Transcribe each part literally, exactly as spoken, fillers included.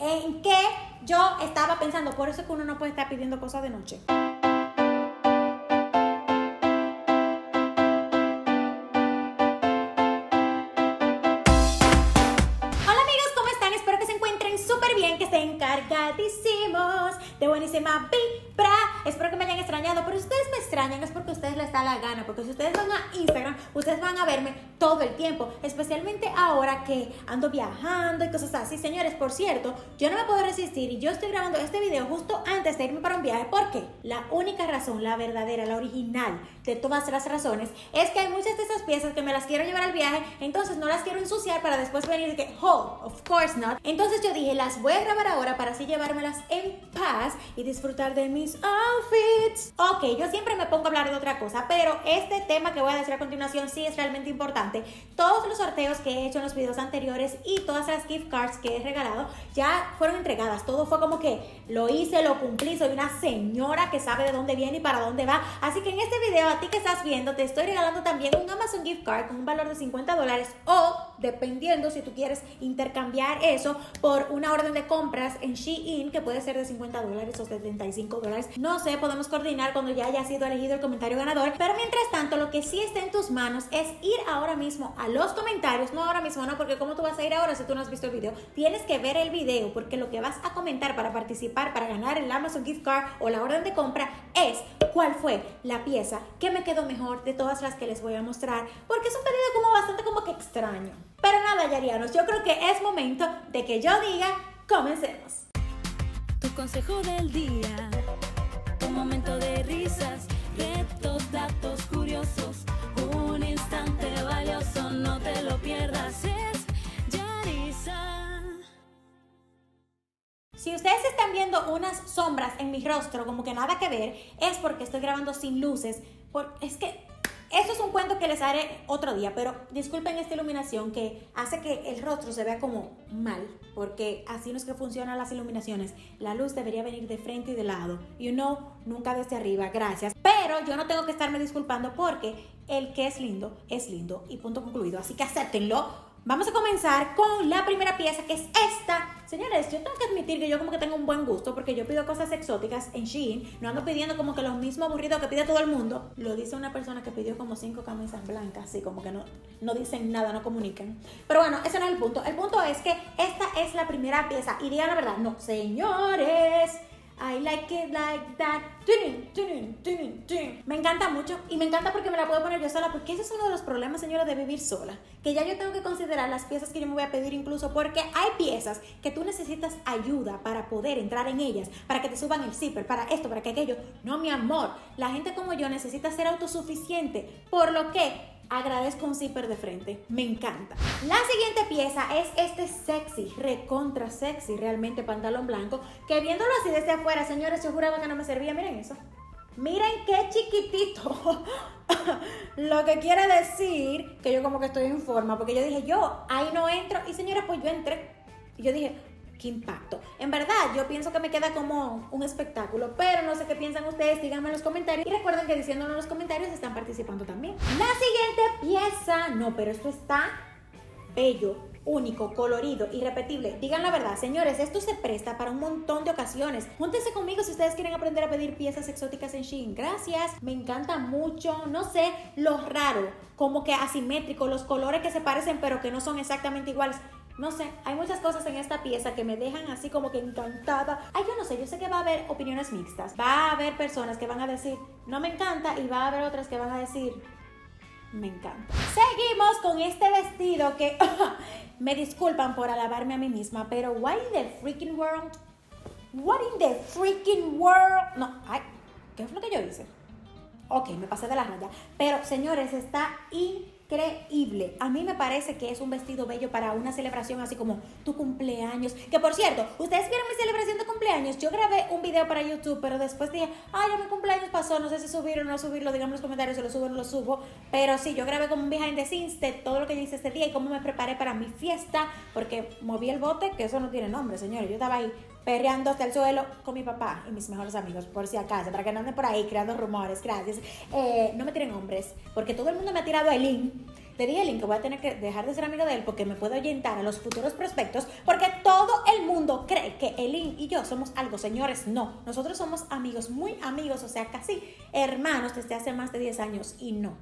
en qué yo estaba pensando. Por eso es que uno no puede estar pidiendo cosas de noche. Cargadísimos de buenísima vibra. Espero que me hayan extrañado, pero si ustedes me extrañan es porque a ustedes les da la gana, porque si ustedes van a Instagram, ustedes van a verme todo el tiempo, especialmente ahora que ando viajando y cosas así. Señores, por cierto, yo no me puedo resistir y yo estoy grabando este video justo antes de irme para un viaje, porque la única razón, la verdadera, la original de todas las razones, es que hay muchas de esas piezas que me las quiero llevar al viaje, entonces no las quiero ensuciar para después venir y decir, oh, of course not. Entonces yo dije, las voy a grabar ahora para así llevármelas en paz y disfrutar de mis outfits. Ok, yo siempre me pongo a hablar de otra cosa, pero este tema que voy a decir a continuación sí es realmente importante. Todos los sorteos que he hecho en los videos anteriores y todas las gift cards que he regalado ya fueron entregadas. Todo fue como que lo hice, lo cumplí, soy una señora que sabe de dónde viene y para dónde va. Así que en este video, a ti que estás viendo, te estoy regalando también un Amazon Gift Card con un valor de cincuenta dólares, o dependiendo si tú quieres intercambiar eso por una orden de compras en SHEIN, que puede ser de cincuenta dólares o setenta y cinco dólares. No sé, podemos coordinar cuando ya haya sido elegido el comentario ganador. Pero mientras tanto, lo que sí está en tus manos es ir ahora mismo a los comentarios. No ahora mismo, no, porque ¿cómo tú vas a ir ahora si tú no has visto el video? Tienes que ver el video, porque lo que vas a comentar para participar, para ganar el Amazon Gift Card o la orden de compra, es cuál fue la pieza que me quedó mejor de todas las que les voy a mostrar, porque es un pedido como bastante como que extraño. Pero nada, Yarianos, yo creo que es momento de que yo diga, comencemos. Tu consejo del día, un momento de risas, retos, datos curiosos, un instante valioso, no te lo pierdas, es Yarissa. Si ustedes están viendo unas sombras en mi rostro, como que nada que ver, es porque estoy grabando sin luces, porque es que... Esto es un cuento que les haré otro día, pero disculpen esta iluminación que hace que el rostro se vea como mal, porque así no es que funcionan las iluminaciones. La luz debería venir de frente y de lado, you know, nunca desde arriba, gracias. Pero yo no tengo que estarme disculpando porque el que es lindo, es lindo y punto concluido, así que acéptenlo. Vamos a comenzar con la primera pieza, que es esta. Señores, yo tengo que admitir que yo como que tengo un buen gusto, porque yo pido cosas exóticas en Shein. No ando pidiendo como que lo mismo aburrido que pide todo el mundo. Lo dice una persona que pidió como cinco camisas blancas, así como que no, no dicen nada, no comunican. Pero bueno, ese no es el punto. El punto es que esta es la primera pieza. Y digan la verdad, no, señores, I like it like that. Me encanta mucho, y me encanta porque me la puedo poner yo sola, porque ese es uno de los problemas, señora, de vivir sola, que ya yo tengo que considerar las piezas que yo me voy a pedir, incluso porque hay piezas que tú necesitas ayuda para poder entrar en ellas, para que te suban el zipper, para esto, para que aquello. No, mi amor, la gente como yo necesita ser autosuficiente, por lo que agradezco un zipper de frente, me encanta. La siguiente pieza es este sexy, recontra sexy, realmente pantalón blanco, que viéndolo así desde afuera, señores, yo juraba que no me servía. Miren eso, miren qué chiquitito. Lo que quiere decir que yo como que estoy en forma, porque yo dije, yo ahí no entro, y señores, pues yo entré, y yo dije, qué impacto. En verdad, yo pienso que me queda como un espectáculo, pero no sé qué piensan ustedes, díganme en los comentarios. Y recuerden que diciéndonos en los comentarios están participando también. La siguiente pieza, no, pero esto está bello, único, colorido, irrepetible. Digan la verdad, señores, esto se presta para un montón de ocasiones. Júntense conmigo si ustedes quieren aprender a pedir piezas exóticas en Shein. Gracias, me encanta mucho, no sé, lo raro, como que asimétrico, los colores que se parecen pero que no son exactamente iguales. No sé, hay muchas cosas en esta pieza que me dejan así como que encantada. Ay, yo no sé, yo sé que va a haber opiniones mixtas. Va a haber personas que van a decir, no me encanta, y va a haber otras que van a decir, me encanta. Seguimos con este vestido que, me disculpan por alabarme a mí misma, pero what in the freaking world? What in the freaking world? No, ay, ¿qué es lo que yo hice? Ok, me pasé de la raya. Pero, señores, está increíble. Increíble. A mí me parece que es un vestido bello para una celebración así como tu cumpleaños. Que por cierto, ustedes vieron mi celebración de cumpleaños. Yo grabé un video para YouTube, pero después dije, ay, ya mi cumpleaños pasó, no sé si subirlo o no subirlo. Díganme en los comentarios si lo subo o no lo subo. Pero sí, yo grabé como un behind the scenes de todo lo que yo hice este día y cómo me preparé para mi fiesta, porque moví el bote, que eso no tiene nombre, señores. Yo estaba ahí perreando hasta el suelo con mi papá y mis mejores amigos, por si acaso, para que no anden por ahí creando rumores, gracias. Eh, no me tiren hombres, porque todo el mundo me ha tirado a Elin. Le dije a Elin que voy a tener que dejar de ser amigo de él porque me puede ahuyentar a los futuros prospectos, porque todo el mundo cree que Elin y yo somos algo. Señores, no. Nosotros somos amigos, muy amigos, o sea, casi hermanos desde hace más de diez años y no.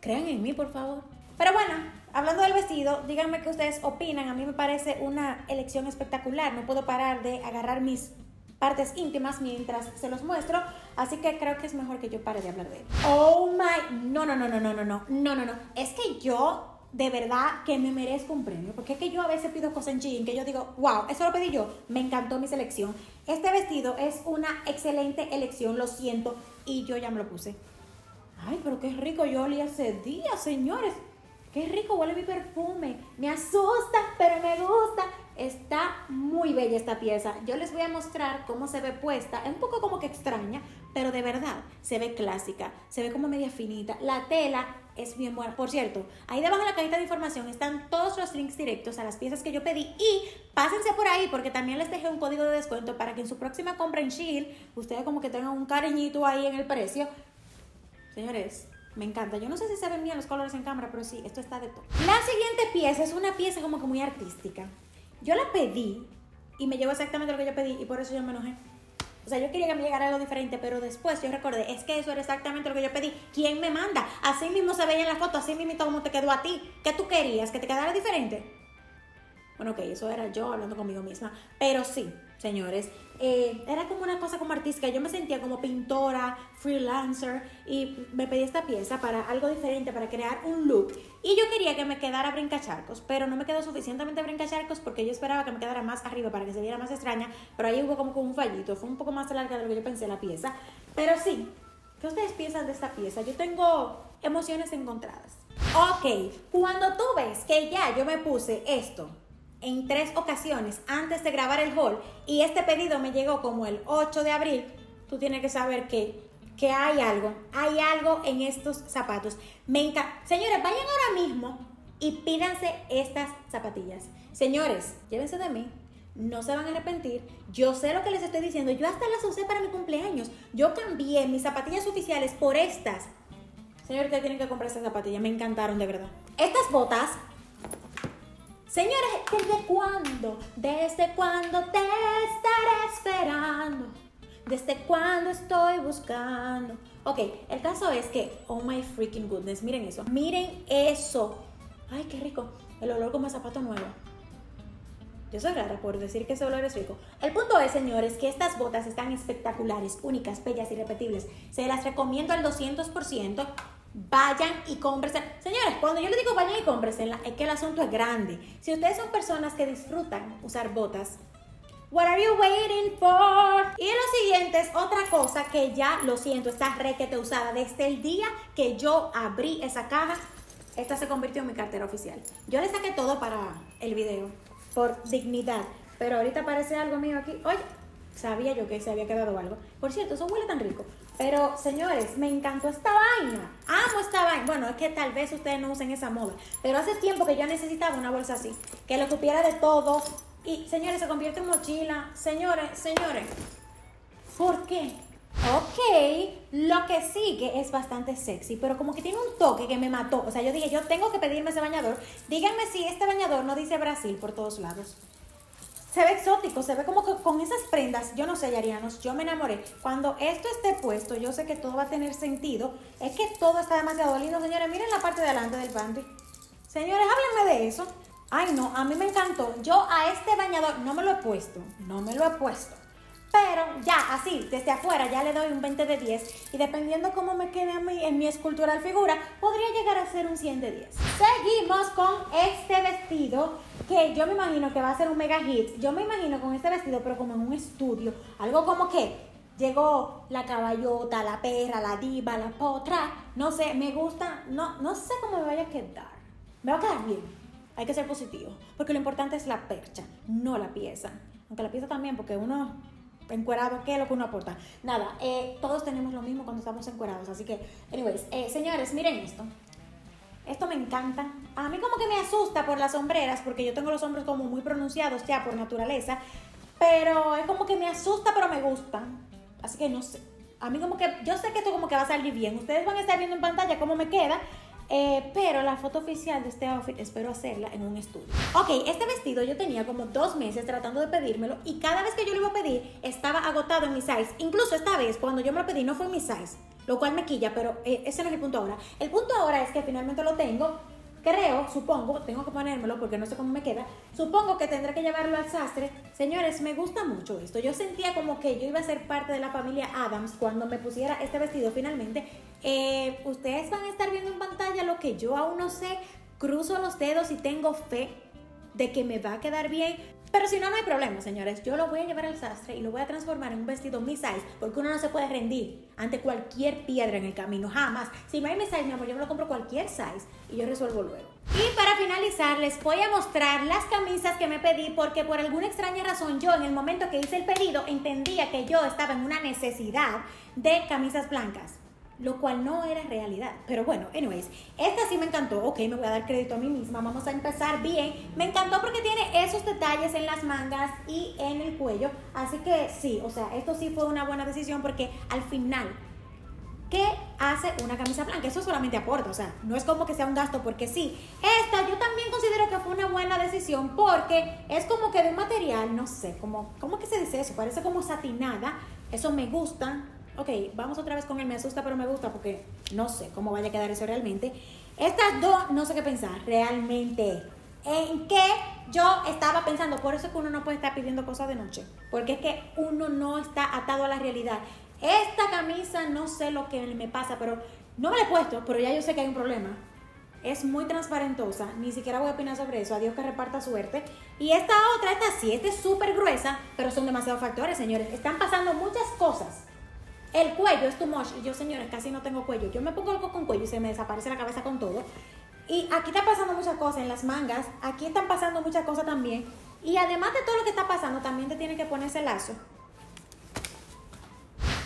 Crean en mí, por favor. Pero bueno, hablando del vestido, díganme qué ustedes opinan. A mí me parece una elección espectacular. No puedo parar de agarrar mis partes íntimas mientras se los muestro. Así que creo que es mejor que yo pare de hablar de él. Oh my... No, no, no, no, no, no, no, no, no, no. Es que yo... de verdad que me merezco un premio, porque es que yo a veces pido cosas en Shein que yo digo, wow, eso lo pedí yo, me encantó mi selección. Este vestido es una excelente elección, lo siento, y yo ya me lo puse. Ay, pero qué rico yo olí hace días, señores. Qué rico huele mi perfume. Me asusta, pero me gusta. Está muy bella esta pieza. Yo les voy a mostrar cómo se ve puesta. Es un poco como que extraña, pero de verdad se ve clásica. Se ve como media finita. La tela es bien buena. Por cierto, ahí debajo en la cajita de información están todos los links directos a las piezas que yo pedí. Y pásense por ahí porque también les dejé un código de descuento para que en su próxima compra en Shein ustedes como que tengan un cariñito ahí en el precio. Señores, me encanta. Yo no sé si se ven bien los colores en cámara, pero sí, esto está de todo. La siguiente pieza es una pieza como que muy artística. Yo la pedí y me llegó exactamente lo que yo pedí y por eso yo me enojé. O sea, yo quería que me llegara algo diferente, pero después yo recordé, es que eso era exactamente lo que yo pedí. ¿Quién me manda? Así mismo se veía en la foto, así mismo como te quedó a ti. ¿Qué tú querías? ¿Que te quedara diferente? Bueno, ok, eso era yo hablando conmigo misma. Pero sí, señores, eh, era como una cosa como artística. Yo me sentía como pintora, freelancer, y me pedí esta pieza para algo diferente, para crear un look. Y yo quería que me quedara brincacharcos, pero no me quedó suficientemente brincacharcos porque yo esperaba que me quedara más arriba para que se viera más extraña, pero ahí hubo como un fallito. Fue un poco más larga de lo que yo pensé la pieza. Pero sí, ¿qué ustedes piensan de esta pieza? Yo tengo emociones encontradas. Ok, cuando tú ves que ya yo me puse esto en tres ocasiones antes de grabar el haul y este pedido me llegó como el ocho de abril, tú tienes que saber que, que hay algo, hay algo en estos zapatos. Me encanta. Señores, vayan ahora mismo y pídanse estas zapatillas. Señores, llévense de mí. No se van a arrepentir. Yo sé lo que les estoy diciendo. Yo hasta las usé para mi cumpleaños. Yo cambié mis zapatillas oficiales por estas. Señores, ustedes tienen que comprar estas zapatillas. Me encantaron, de verdad. Estas botas... Señores, ¿desde cuándo? ¿Desde cuándo te estaré esperando? ¿Desde cuándo estoy buscando? Ok, el caso es que, oh my freaking goodness, miren eso. Miren eso. Ay, qué rico. El olor como a zapato nuevo. Yo soy rara por decir que ese olor es rico. El punto es, señores, que estas botas están espectaculares, únicas, bellas, irrepetibles. Se las recomiendo al doscientos por ciento. Vayan y cómprense. Señores, cuando yo les digo vayan y cómprense, es que el asunto es grande. Si ustedes son personas que disfrutan usar botas, what are you waiting for? Y lo siguiente es otra cosa que ya, lo siento, está requete usada. Desde el día que yo abrí esa caja, esta se convirtió en mi cartera oficial. Yo le saqué todo para el video, por dignidad. Pero ahorita aparece algo mío aquí. Oye, sabía yo que se había quedado algo. Por cierto, eso huele tan rico. Pero, señores, me encantó esta vaina. Amo esta vaina. Bueno, es que tal vez ustedes no usen esa moda. Pero hace tiempo que yo necesitaba una bolsa así. Que lo cupiera de todo. Y, señores, se convierte en mochila. Señores, señores. ¿Por qué? Ok, lo que sigue es bastante sexy, pero como que tiene un toque que me mató. O sea, yo dije, yo tengo que pedirme ese bañador. Díganme si este bañador no dice Brasil por todos lados. Se ve exótico, se ve como que con esas prendas, yo no sé, yarianos, yo me enamoré. Cuando esto esté puesto, yo sé que todo va a tener sentido. Es que todo está demasiado lindo, señores. Miren la parte de delante del panty. Señores, háblenme de eso. Ay, no, a mí me encantó. Yo a este bañador no me lo he puesto, no me lo he puesto. Pero ya, así, desde afuera, ya le doy un veinte de diez. Y dependiendo cómo me quede a mí, en mi escultural figura, podría llegar a ser un cien de diez. Seguimos con este vestido, que yo me imagino que va a ser un mega hit. Yo me imagino con este vestido, pero como en un estudio. Algo como que llegó la caballota, la perra, la diva, la potra. No sé, me gusta, no, no sé cómo me vaya a quedar. Me va a quedar bien. Hay que ser positivo, porque lo importante es la percha, no la pieza. Aunque la pieza también, porque uno... encuerado, ¿qué es lo que uno aporta? Nada, eh, todos tenemos lo mismo cuando estamos encuerados. Así que, anyways, eh, señores, miren esto. Esto me encanta. A mí como que me asusta por las hombreras, porque yo tengo los hombros como muy pronunciados ya por naturaleza. Pero es como que me asusta, pero me gusta. Así que no sé. A mí como que, yo sé que esto como que va a salir bien. Ustedes van a estar viendo en pantalla cómo me queda. Eh, pero la foto oficial de este outfit espero hacerla en un estudio. Ok, este vestido yo tenía como dos meses tratando de pedírmelo, y cada vez que yo lo iba a pedir estaba agotado en mi size. Incluso esta vez cuando yo me lo pedí no fue en mi size, lo cual me quilla, pero eh, ese no es el punto ahora. El punto ahora es que finalmente lo tengo. Creo, supongo, tengo que ponérmelo porque no sé cómo me queda. Supongo que tendré que llevarlo al sastre. Señores, me gusta mucho esto. Yo sentía como que yo iba a ser parte de la familia Addams cuando me pusiera este vestido finalmente. Eh, ustedes van a estar viendo en pantalla lo que yo aún no sé. Cruzo los dedos y tengo fe de que me va a quedar bien. Pero si no, no hay problema, señores. Yo lo voy a llevar al sastre y lo voy a transformar en un vestido mi size, porque uno no se puede rendir ante cualquier piedra en el camino, jamás. Si no hay mi size, mi amor, yo me lo compro cualquier size y yo resuelvo luego. Y para finalizar, les voy a mostrar las camisas que me pedí, porque por alguna extraña razón yo en el momento que hice el pedido entendía que yo estaba en una necesidad de camisas blancas, lo cual no era realidad. Pero bueno, anyways, esta sí me encantó. Ok, me voy a dar crédito a mí misma. Vamos a empezar bien. Me encantó porque tiene esos detalles en las mangas y en el cuello. Así que sí, o sea, esto sí fue una buena decisión, porque al final, ¿qué hace una camisa blanca? Eso solamente aporta, o sea, no es como que sea un gasto porque sí. Esta yo también considero que fue una buena decisión, porque es como que de un material, no sé, como, ¿cómo que se dice eso? Parece como satinada. Eso me gusta. Ok, vamos otra vez con el me asusta pero me gusta, porque no sé cómo vaya a quedar eso realmente. Estas dos, no sé qué pensar realmente. ¿En qué yo estaba pensando? Por eso es que uno no puede estar pidiendo cosas de noche, porque es que uno no está atado a la realidad. Esta camisa no sé lo que me pasa, pero no me la he puesto, pero ya yo sé que hay un problema. Es muy transparentosa, ni siquiera voy a opinar sobre eso, adiós que reparta suerte. Y esta otra, esta sí, esta es súper gruesa, pero son demasiados factores, señores. Están pasando muchas cosas. El cuello es too much. Y yo, señores, casi no tengo cuello. Yo me pongo algo con cuello y se me desaparece la cabeza con todo. Y aquí está pasando muchas cosas en las mangas. Aquí están pasando muchas cosas también. Y además de todo lo que está pasando, también te tiene que poner ese lazo.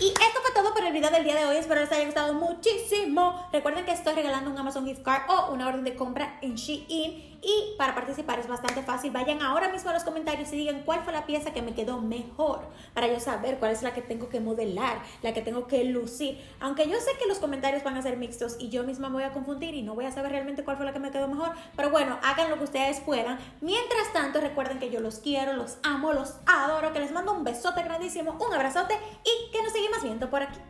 Y esto fue todo por el video del día de hoy. Espero les haya gustado muchísimo. Recuerden que estoy regalando un Amazon Gift Card o una orden de compra en Shein. Y para participar es bastante fácil. Vayan ahora mismo a los comentarios y digan cuál fue la pieza que me quedó mejor, para yo saber cuál es la que tengo que modelar, la que tengo que lucir. Aunque yo sé que los comentarios van a ser mixtos y yo misma me voy a confundir y no voy a saber realmente cuál fue la que me quedó mejor. Pero bueno, hagan lo que ustedes puedan. Mientras tanto, recuerden que yo los quiero, los amo, los adoro, que les mando un besote grandísimo, un abrazote y que nos siguen más viendo por aquí.